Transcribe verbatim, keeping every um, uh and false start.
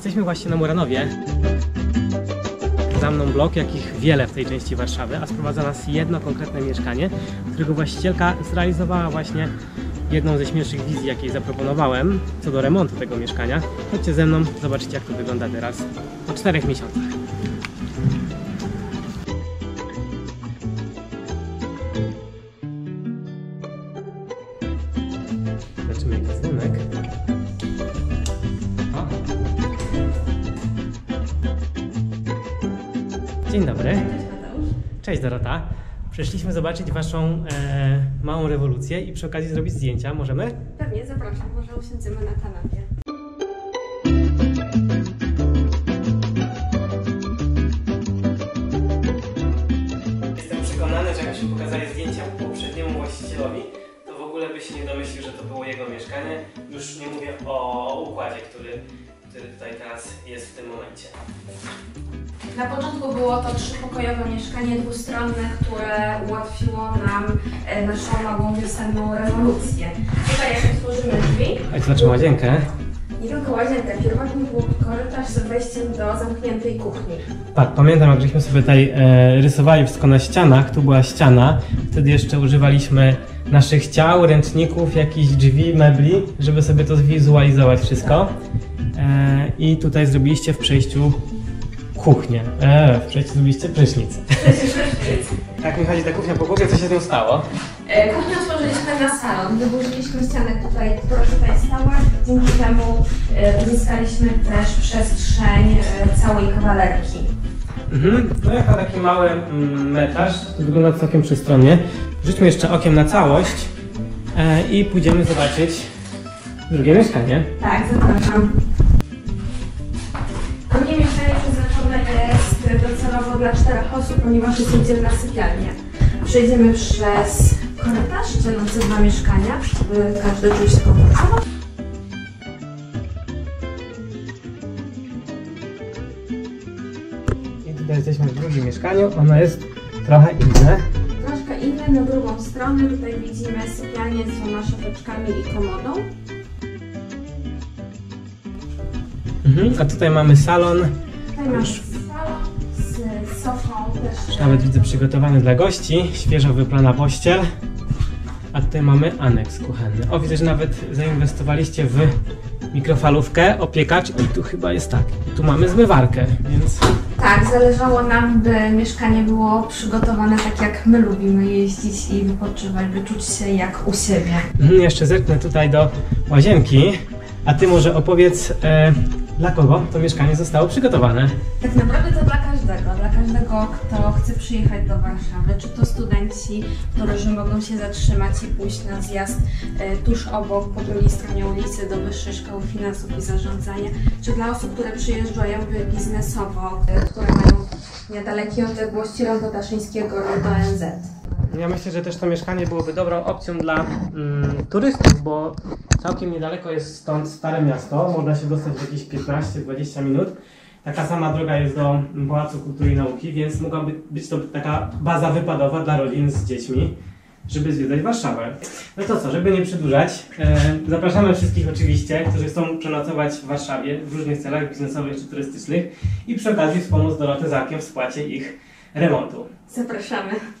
Jesteśmy właśnie na Muranowie. Za mną blok, jakich wiele w tej części Warszawy, a sprowadza nas jedno konkretne mieszkanie, którego właścicielka zrealizowała właśnie jedną ze śmiesznych wizji, jakiej zaproponowałem co do remontu tego mieszkania. Chodźcie ze mną, zobaczycie, jak to wygląda teraz po czterech miesiącach. Zobaczymy, jaki dzwonek. Dzień dobry. Cześć Dorota. Przyszliśmy zobaczyć waszą e, małą rewolucję i przy okazji zrobić zdjęcia. Możemy? Pewnie, zapraszam. Może usiądziemy na kanapie. Jestem przekonany, że jak się pokazali zdjęcia poprzedniemu właścicielowi, to w ogóle by się nie domyślił, że to było jego mieszkanie. Już nie mówię o układzie, który, który tutaj teraz jest w tym momencie. Na początku było to trzypokojowe mieszkanie dwustronne, które ułatwiło nam e, naszą małą wiosenną rewolucję. Tutaj jak otworzymy drzwi... A zobaczymy łazienkę. Nie tylko łazienkę, pierwotnie był korytarz z wejściem do zamkniętej kuchni. Tak, pamiętam, jak żeśmy sobie tutaj e, rysowali wszystko na ścianach, tu była ściana, wtedy jeszcze używaliśmy naszych ciał, ręczników, jakichś drzwi, mebli, żeby sobie to zwizualizować wszystko. E, I tutaj zrobiliście w przejściu kuchnię. Eee, przecież zrobiliście prysznic. Przecież prysznic. Tak mi chodzi ta kuchnia po głowie, co się tam stało? E, kuchnię otworzyliśmy na salon. Wyburzyliśmy ścianę tutaj, która tutaj stała. Dzięki temu e, uzyskaliśmy też przestrzeń e, całej kawalerki. Mhm. No jako taki mały mm, metraż. To wygląda całkiem przystronnie. Rzućmy jeszcze okiem na całość e, i pójdziemy zobaczyć drugie mieszkanie. Tak, zapraszam. Docelowo dla czterech osób, ponieważ jest oddzielna sypialnia. Przejdziemy przez korytarz dzielący dwa mieszkania, żeby każdy czuł się komfortowo. I tutaj jesteśmy w drugim mieszkaniu. Ono jest trochę inne. Troszkę inne, na drugą stronę. Tutaj widzimy sypialnię z dwoma szafeczkami i komodą. Mhm. A tutaj mamy salon. Tutaj masz sofą też. Nawet widzę przygotowany dla gości, świeżo wyplana pościel. A tutaj mamy aneks kuchenny. O, widzę, że nawet zainwestowaliście w mikrofalówkę, opiekacz i tu chyba jest tak. Tu mamy zmywarkę, więc... Tak, zależało nam, by mieszkanie było przygotowane tak, jak my lubimy jeździć i wypoczywać, by czuć się jak u siebie. Hmm, jeszcze zerknę tutaj do łazienki, a ty może opowiedz... E, Dla kogo to mieszkanie zostało przygotowane? Tak naprawdę to dla każdego. Dla każdego, kto chce przyjechać do Warszawy. Czy to studenci, którzy mogą się zatrzymać i pójść na zjazd e, tuż obok, po drugiej stronie ulicy, do Wyższej Szkoły Finansów i Zarządzania. Czy dla osób, które przyjeżdżają biznesowo, e, które mają niedalekie odległości Ronda Taszyńskiego do O N Z. Ja myślę, że też to mieszkanie byłoby dobrą opcją dla mm, turystów, bo całkiem niedaleko jest stąd Stare Miasto. Można się dostać w jakieś piętnaście do dwudziestu minut. Taka sama droga jest do Pałacu Kultury i Nauki, więc mogłaby być to taka baza wypadowa dla rodzin z dziećmi, żeby zwiedzać Warszawę. No to co, żeby nie przedłużać, e, zapraszamy wszystkich oczywiście, którzy chcą przenocować w Warszawie w różnych celach biznesowych czy turystycznych i przy okazji wspomóc Dorotę Zakię w spłacie ich remontu. Zapraszamy.